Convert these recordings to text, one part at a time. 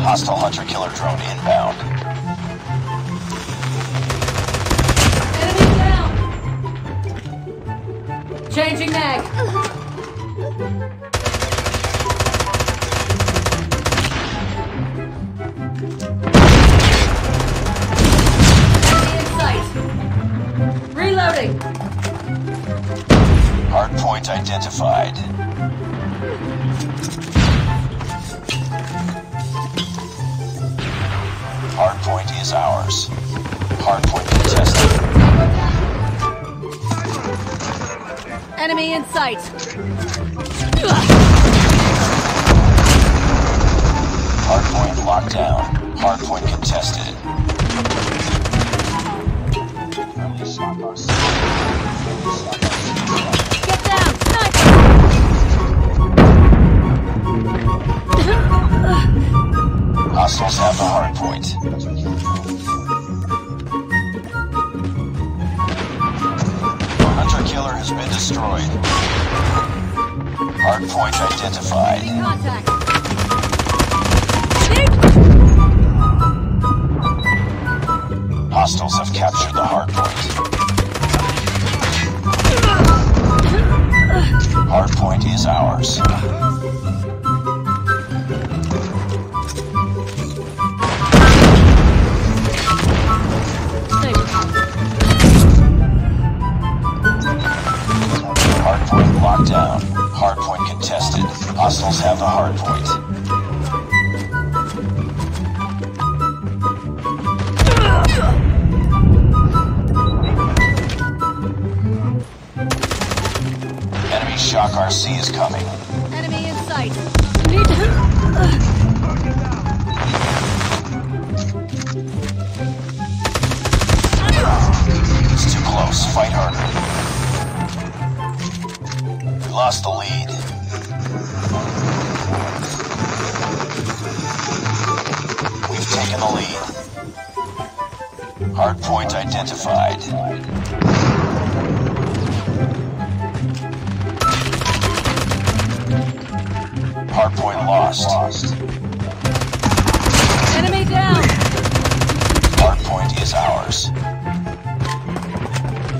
Hostile hunter-killer drone inbound. Enemy down! Changing mag! Enemy in sight! Reloading! Hardpoint identified. Hardpoint is ours. Hardpoint contested. Enemy in sight. Hardpoint locked down. Hardpoint contested. Get down, sniper! Hostiles have the hard point. Hunter killer has been destroyed. Hard point identified. Hostiles have captured the hard point. Hard point is ours. Down. Hardpoint contested. Hostiles have the hardpoint. Enemy shock RC is coming. Enemy in sight. Need to... It's too close. Fight harder. Lost the lead. We've taken the lead. Hardpoint identified. Hardpoint lost. Enemy down. Hardpoint is ours.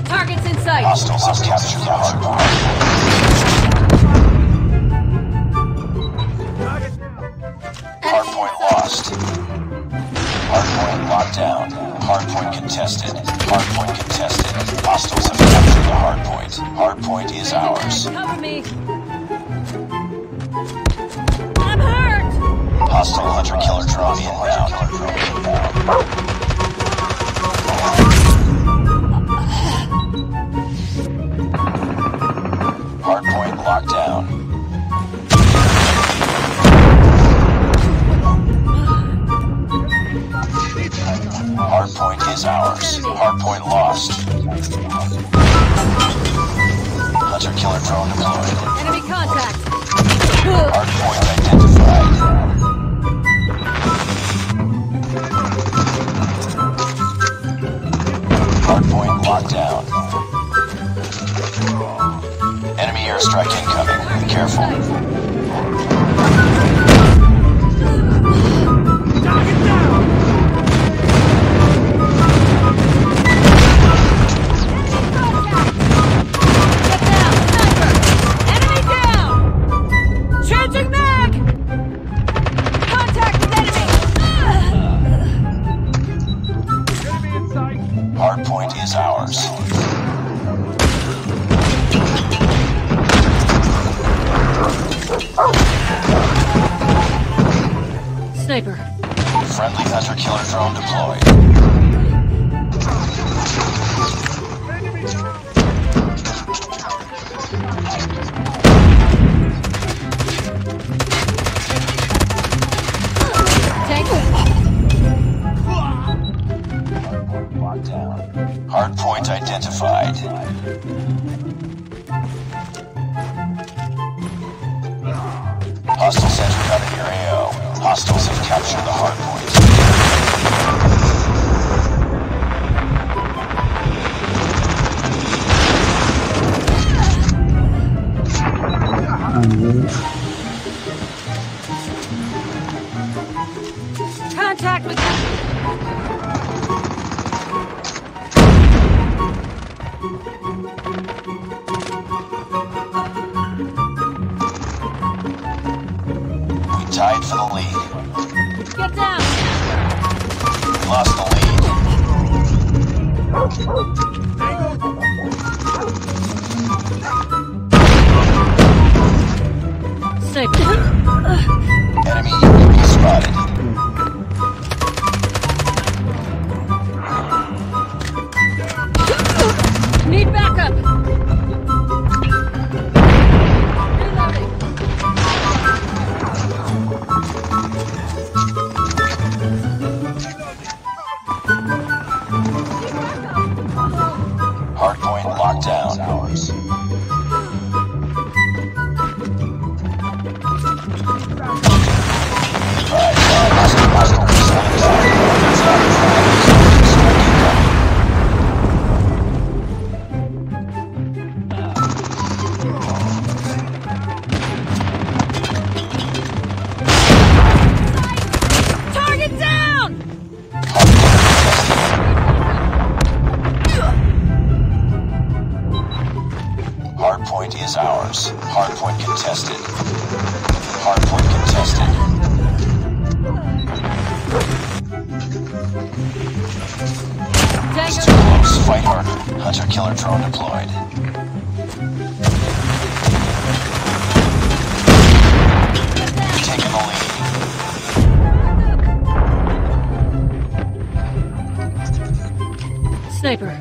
Targets in sight. Hostiles have captured the hardpoint. Hardpoint locked down. Hardpoint contested. Hardpoint contested. Hostiles have captured the hardpoint. Hardpoint is ours. Cover me. I'm hurt. Hostile hunter killer drone inbound. Hardpoint locked down. Hardpoint is ours. Hardpoint lost. Hunter killer drone deployed. Enemy contact. Hardpoint identified. sniper. Friendly hunter killer drone deployed. Tank. Hardpoint identified. Hostiles entered out of your AO. Hostiles have captured the hard point. Contact with tied for the lead. Get down! We lost the lead. Safe. Enemy UAV spotted. Need backup! Hardpoint is ours. Hardpoint contested. Hardpoint contested. It's too close. Fight harder. Hunter killer drone deployed. We've taken the lead. Sniper.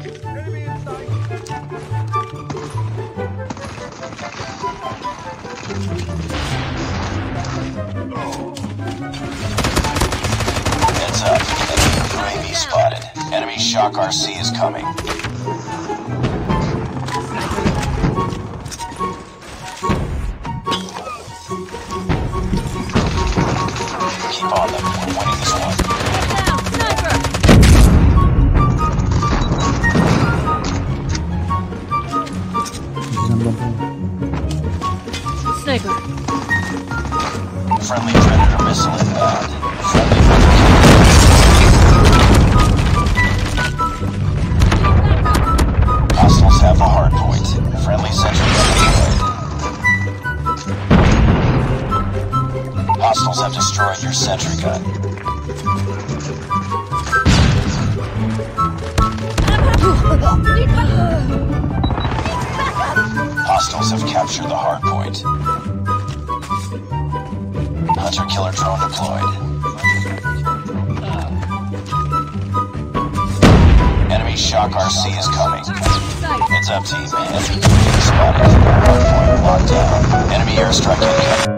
Heads up. Enemy UAV spotted. Enemy shock RC is coming. Keep on them. We're winning this one. Sniper. Friendly predator missile inbound. Friendly predator missile. Hostiles have a hard point. Friendly sentry gun. Hostiles have destroyed your sentry gun. Hostiles have captured the hard point. Hunter killer drone deployed. Enemy shock RC is coming. Heads up, team. Enemy spotted. Hardpoint locked down. Enemy airstrike incoming.